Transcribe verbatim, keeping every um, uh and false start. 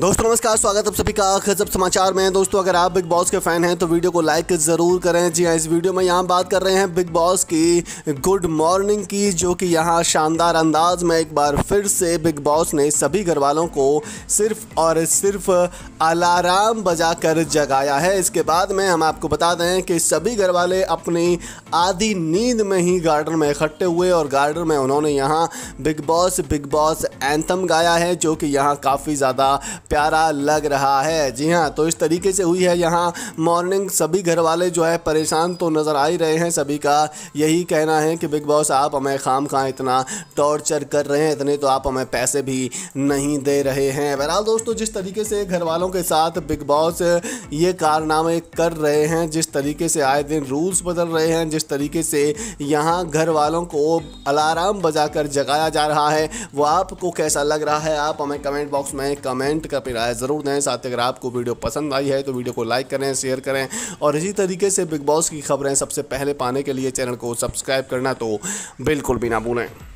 दोस्तों नमस्कार, स्वागत है आप सभी का गजब समाचार में। दोस्तों अगर आप बिग बॉस के फैन हैं तो वीडियो को लाइक ज़रूर करें। जी हाँ, इस वीडियो में यहाँ बात कर रहे हैं बिग बॉस की गुड मॉर्निंग की, जो कि यहाँ शानदार अंदाज में एक बार फिर से बिग बॉस ने सभी घर वालों को सिर्फ और सिर्फ अलार्म बजाकर जगाया है। इसके बाद में हम आपको बता दें कि सभी घर वाले अपनी आधी नींद में ही गार्डन में इकट्ठे हुए और गार्डन में उन्होंने यहाँ Bigg Boss Bigg Boss anthem गाया है, जो कि यहाँ काफ़ी ज़्यादा प्यारा लग रहा है। जी हाँ, तो इस तरीके से हुई है यहाँ मॉर्निंग। सभी घर वाले जो है परेशान तो नज़र आ ही रहे हैं। सभी का यही कहना है कि बिग बॉस आप हमें खाम खां इतना टॉर्चर कर रहे हैं, इतने तो आप हमें पैसे भी नहीं दे रहे हैं। बहरहाल दोस्तों, जिस तरीके से घर वालों के साथ बिग बॉस ये कारनामे कर रहे हैं, जिस तरीके से आए दिन रूल्स बदल रहे हैं, जिस तरीके से यहाँ घर वालों को अलार्म बजा कर जगाया जा रहा है, वो आपको कैसा लग रहा है आप हमें कमेंट बॉक्स में कमेंट का राय ज़रूर दें। साथ ही अगर आपको वीडियो पसंद आई है तो वीडियो को लाइक करें, शेयर करें और इसी तरीके से बिग बॉस की खबरें सबसे पहले पाने के लिए चैनल को सब्सक्राइब करना तो बिल्कुल भी ना भूलें।